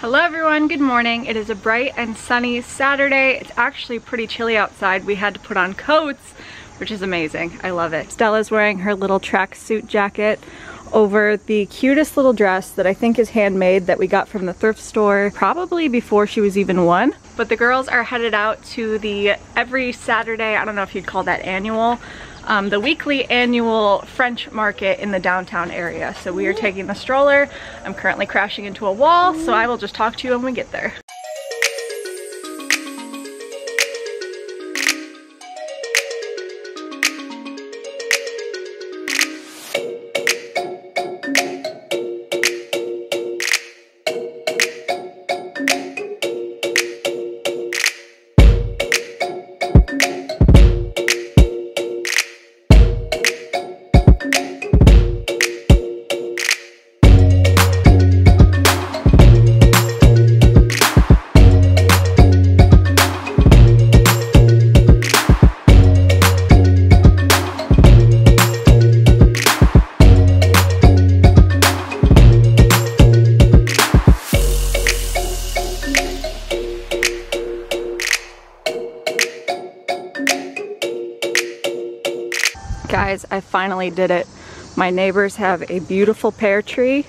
Hello everyone, good morning. It is a bright and sunny Saturday. It's actually pretty chilly outside. We had to put on coats, which is amazing. I love it. Stella's wearing her little tracksuit jacket over the cutest little dress that I think is handmade that we got from the thrift store probably before she was even one. But the girls are headed out to the every Saturday, I don't know if you'd call that annual, the weekly annual French Market in the downtown area. So we are taking the stroller. I'm currently crashing into a wall, so I will just talk to you when we get there. Guys, I finally did it. My neighbors have a beautiful pear tree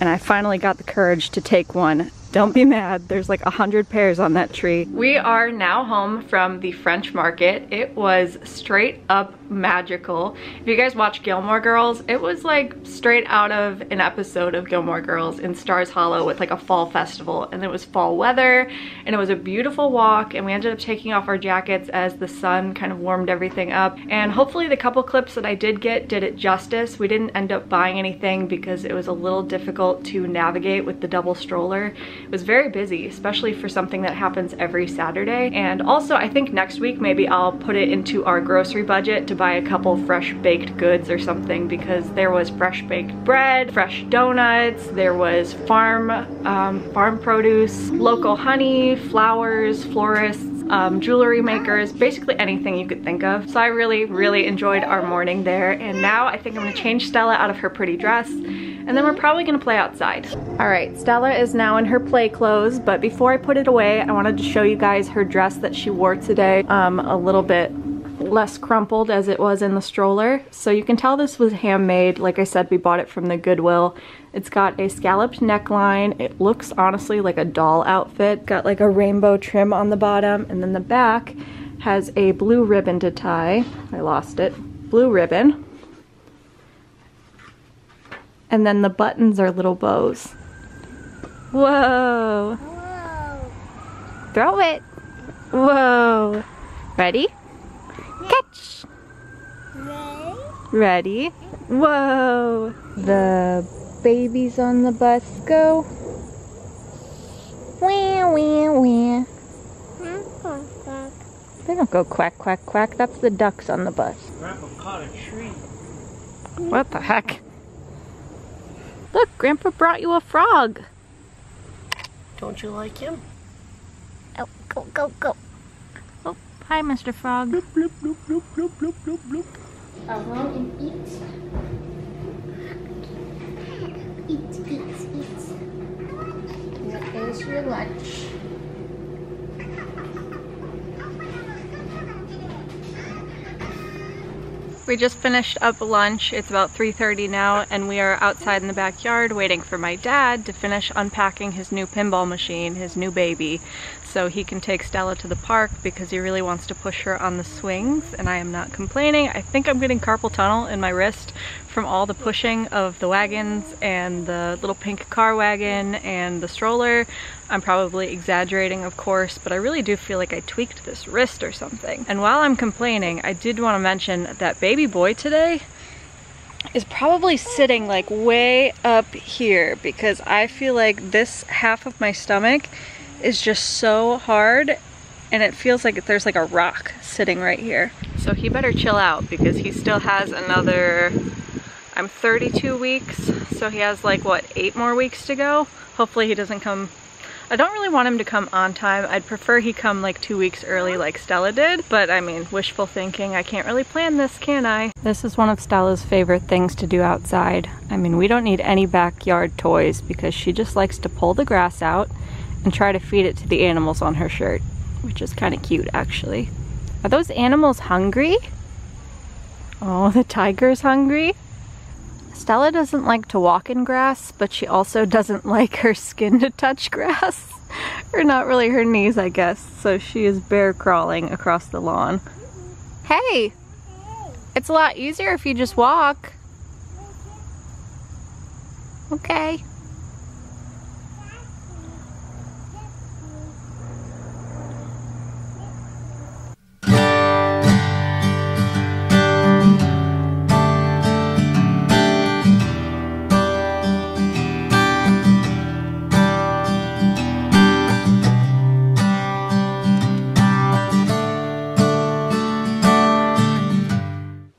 and I finally got the courage to take one. Don't be mad, there's like 100 pears on that tree. We are now home from the French Market. It was straight up magical. If you guys watch Gilmore Girls, it was like straight out of an episode of Gilmore Girls in Stars Hollow with like a fall festival, and it was fall weather and it was a beautiful walk, and we ended up taking off our jackets as the sun kind of warmed everything up. And hopefully the couple clips that I did get did it justice. We didn't end up buying anything because it was a little difficult to navigate with the double stroller. It was very busy, especially for something that happens every Saturday. And also I think next week maybe I'll put it into our grocery budget to buy a couple fresh baked goods or something, because there was fresh baked bread, fresh donuts, there was farm produce, local honey, flowers, florists, jewelry makers, basically anything you could think of. So I really, really enjoyed our morning there. And now I think I'm gonna change Stella out of her pretty dress, and then we're probably gonna play outside. All right, Stella is now in her play clothes, but before I put it away, I wanted to show you guys her dress that she wore today, a little bit less crumpled as it was in the stroller. So you can tell this was handmade. Like I said, we bought it from the Goodwill. It's got a scalloped neckline. It looks honestly like a doll outfit. Got like a rainbow trim on the bottom, and then the back has a blue ribbon to tie. I lost it. Blue ribbon. And then the buttons are little bows. Whoa. Whoa. Throw it. Whoa. Ready? Catch! Ready? Whoa! The babies on the bus go wah, wah, wah. They don't go quack, quack, quack. That's the ducks on the bus. Grandpa caught a tree. What the heck? Look, Grandpa brought you a frog. Don't you like him? Oh, go, go, go. Hi, Mr. Frog. Bloop, bloop, bloop, bloop, bloop, bloop, bloop, bloop. Alone and eat. Eat, eat, eat. That is your lunch. We just finished up lunch. It's about 3:30 now, and we are outside in the backyard waiting for my dad to finish unpacking his new pinball machine, his new baby, so he can take Stella to the park because he really wants to push her on the swings, and I am not complaining. I think I'm getting carpal tunnel in my wrist from all the pushing of the wagons and the little pink car wagon and the stroller. I'm probably exaggerating, of course, but I really do feel like I tweaked this wrist or something. And while I'm complaining, I did want to mention that baby boy today is probably sitting like way up here because I feel like this half of my stomach is just so hard, and it feels like there's like a rock sitting right here. So he better chill out because he still has another, I'm 32 weeks, so he has like what, 8 more weeks to go. Hopefully he doesn't come I don't really want him to come on time. I'd prefer he come like 2 weeks early like Stella did, but I mean, wishful thinking. I can't really plan this, can I? This is one of Stella's favorite things to do outside. I mean, we don't need any backyard toys because she just likes to pull the grass out and try to feed it to the animals on her shirt, which is kind of cute actually. Are those animals hungry? Oh, the tiger's hungry? Stella doesn't like to walk in grass, but she also doesn't like her skin to touch grass. Or not really her knees, I guess. So she is bear crawling across the lawn. Hey! It's a lot easier if you just walk. Okay.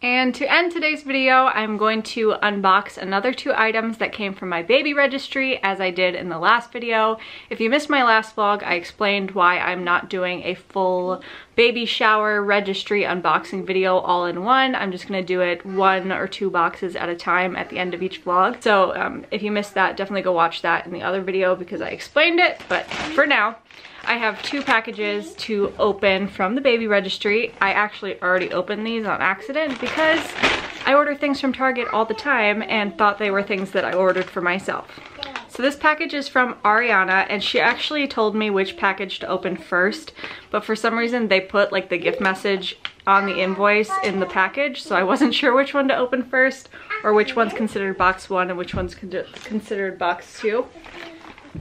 And to end today's video, I'm going to unbox another 2 items that came from my baby registry, as I did in the last video. If you missed my last vlog, I explained why I'm not doing a full baby shower registry unboxing video all in one. I'm just gonna do it 1 or 2 boxes at a time at the end of each vlog. So if you missed that, definitely go watch that in the other video because I explained it, but for now, I have 2 packages to open from the baby registry. I actually already opened these on accident because I order things from Target all the time and thought they were things that I ordered for myself. So this package is from Ariana, and she actually told me which package to open first, but for some reason they put like the gift message on the invoice in the package, so I wasn't sure which one to open first or which one's considered box 1 and which one's considered box 2.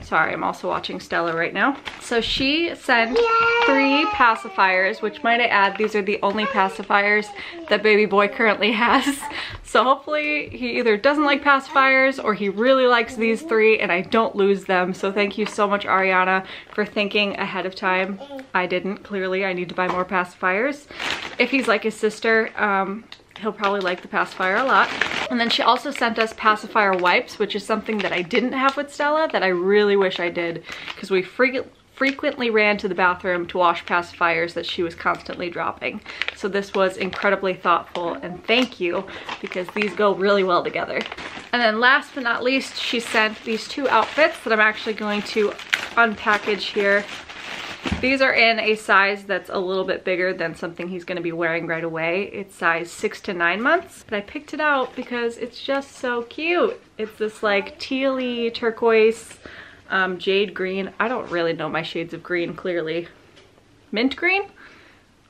Sorry, I'm also watching Stella right now. So she sent 3 pacifiers, which might I add, these are the only pacifiers that baby boy currently has. So hopefully he either doesn't like pacifiers or he really likes these 3 and I don't lose them. So thank you so much, Ariana, for thinking ahead of time. I didn't, clearly. I need to buy more pacifiers. If he's like his sister, he'll probably like the pacifier a lot. And then she also sent us pacifier wipes, which is something that I didn't have with Stella that I really wish I did, because we frequently ran to the bathroom to wash pacifiers that she was constantly dropping. So this was incredibly thoughtful, and thank you, because these go really well together. And then last but not least, she sent these 2 outfits that I'm actually going to unpackage here. These are in a size that's a little bit bigger than something he's going to be wearing right away. It's size 6 to 9 months, but I picked it out because it's just so cute. It's this like tealy turquoise, jade green. I don't really know my shades of green, clearly. Mint green?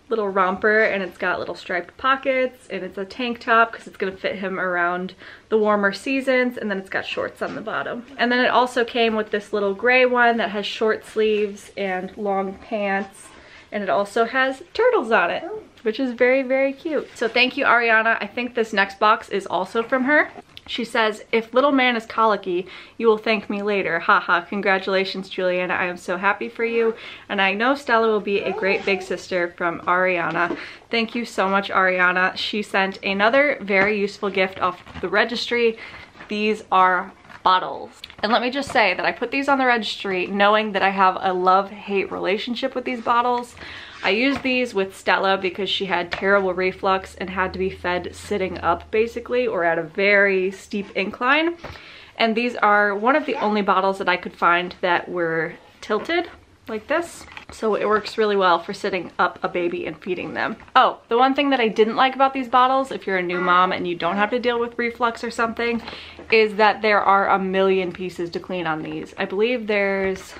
Little romper, and it's got little striped pockets, and it's a tank top because it's going to fit him around the warmer seasons, and then it's got shorts on the bottom. And then it also came with this little gray one that has short sleeves and long pants, and it also has turtles on it, which is very, very cute. So thank you, Ariana. I think this next box is also from her. She says, "If little man is colicky, you will thank me later. Haha, congratulations, Juliana. I am so happy for you. And I know Stella will be a great big sister." From Ariana. Thank you so much, Ariana. She sent another very useful gift off the registry. These are bottles. And let me just say that I put these on the registry knowing that I have a love-hate relationship with these bottles. I used these with Stella because she had terrible reflux and had to be fed sitting up basically, or at a very steep incline. And these are one of the only bottles that I could find that were tilted like this. So it works really well for sitting up a baby and feeding them. Oh, the one thing that I didn't like about these bottles, if you're a new mom and you don't have to deal with reflux or something, is that there are a million pieces to clean on these. I believe there's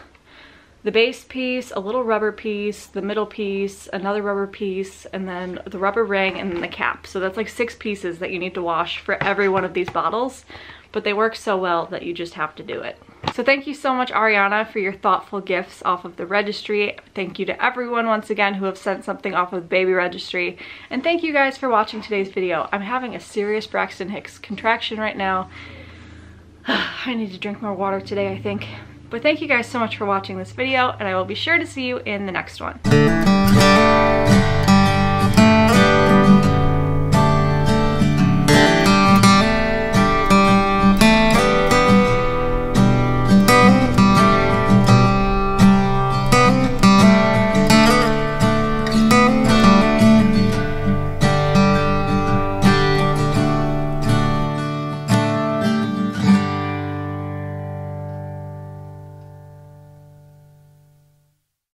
the base piece, a little rubber piece, the middle piece, another rubber piece, and then the rubber ring, and then the cap. So that's like 6 pieces that you need to wash for every one of these bottles, but they work so well that you just have to do it. So thank you so much, Ariana, for your thoughtful gifts off of the registry. Thank you to everyone once again who have sent something off of the baby registry. And thank you guys for watching today's video. I'm having a serious Braxton Hicks contraction right now. I need to drink more water today, I think. But thank you guys so much for watching this video, and I will be sure to see you in the next one.